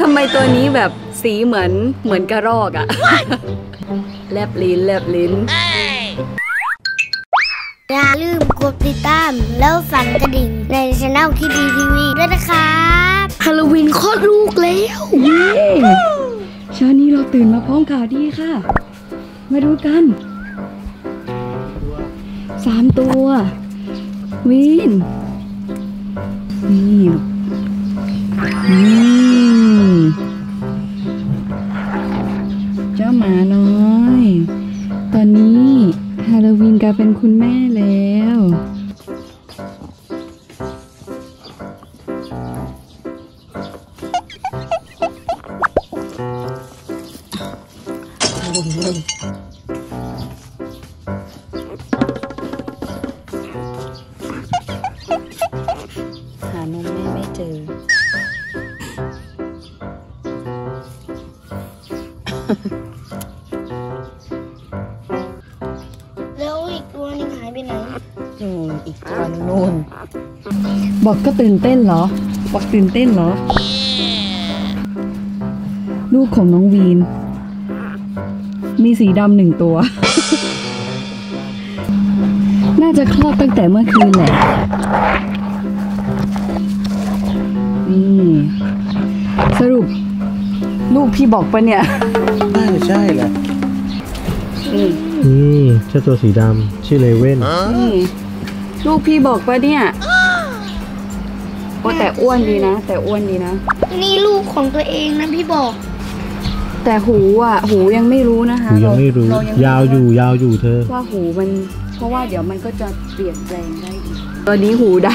ทำไมตัวนี้แบบสีเหมือนกระรอกอะ แลบลิ้นแลบลิ้นอย่าลืมกดติดตามแล้วสั่นกระดิ่งในช่องคิดดีทีวีด้วยนะครับฮาโลวีนคลอดลูกแล้วเช้านี้เราตื่นมาพร้อมข่าวดีค่ะมาดูกัน3ตัววินนี่เจ้าหมาน้อยตอนนี้ฮาโลวีนกลายเป็นคุณแม่แล้วหานมแม่ไม่เจอแล้วอีกตัวนึงหายไปไหนอีกตัวนึงนู่นบอกก็ตื่นเต้นเหรอบอกตื่นเต้นเหรอลูกของน้องวีนมีสีดำหนึ่งตัวน่าจะคลอดตั้งแต่เมื่อคืนแหละนี่สรุปลูกพี่บอกปะเนี่ยน่าจะใช่แหละนี่เจ้าตัวสีดำชื่อเลเว่นนี่ลูกพี่บอกปะเนี่ยโอ้แต่อ้วนดีนะแต่อ้วนดีนะนี่ลูกของตัวเองนะพี่บอกแต่หูอ่ะหูยังไม่รู้นะคะยังไม่รู้ยาวอยู่ยาวอยู่เธอว่าหูมันเพราะว่าเดี๋ยวมันก็จะเปลี่ยนแปลงได้อีกตอนนี้หูด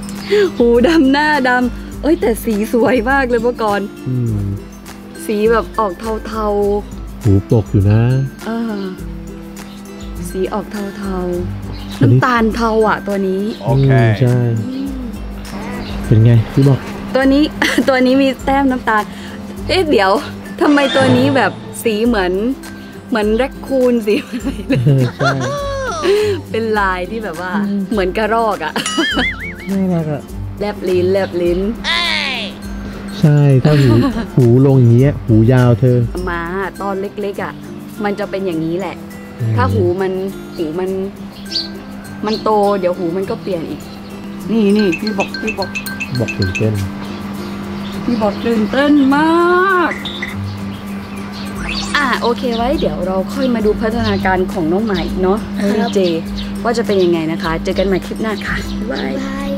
ำหูดำหน้าดำเอ้ยแต่สีสวยมากเลยเมื่อก่อนสีแบบออกเทาๆหูปกอยู่นะสีออกเทาๆน้ำตาลเทาอ่ะตัวนี้โอเคใช่เป็นไงพี่บอกตัวนี้มีแต้มน้ำตาลเอ๊ะเดี๋ยวทำไมตัวนี้แบบสีเหมือนแร็คคูนสีอะไรเลยเป็นลายที่แบบว่าเหมือนกระรอกอะน่ารักอะแลบลิ้นแลบลิ้นใช่ถ้าหูลงอย่างเงี้ยหูยาวเธอมาตอนเล็กๆอะมันจะเป็นอย่างนี้แหละถ้าหูมันโตเดี๋ยวหูมันก็เปลี่ยนอีกนี่พี่บอกตื่นเต้นพี่บอกตื่นเต้นมากโอเคไว้เดี๋ยวเราค่อยมาดูพัฒนาการของน้องหมาอีกเนาะเจว่าจะเป็นยังไงนะคะเจอกันใหม่คลิปหน้าค่ะบ๊ายบาย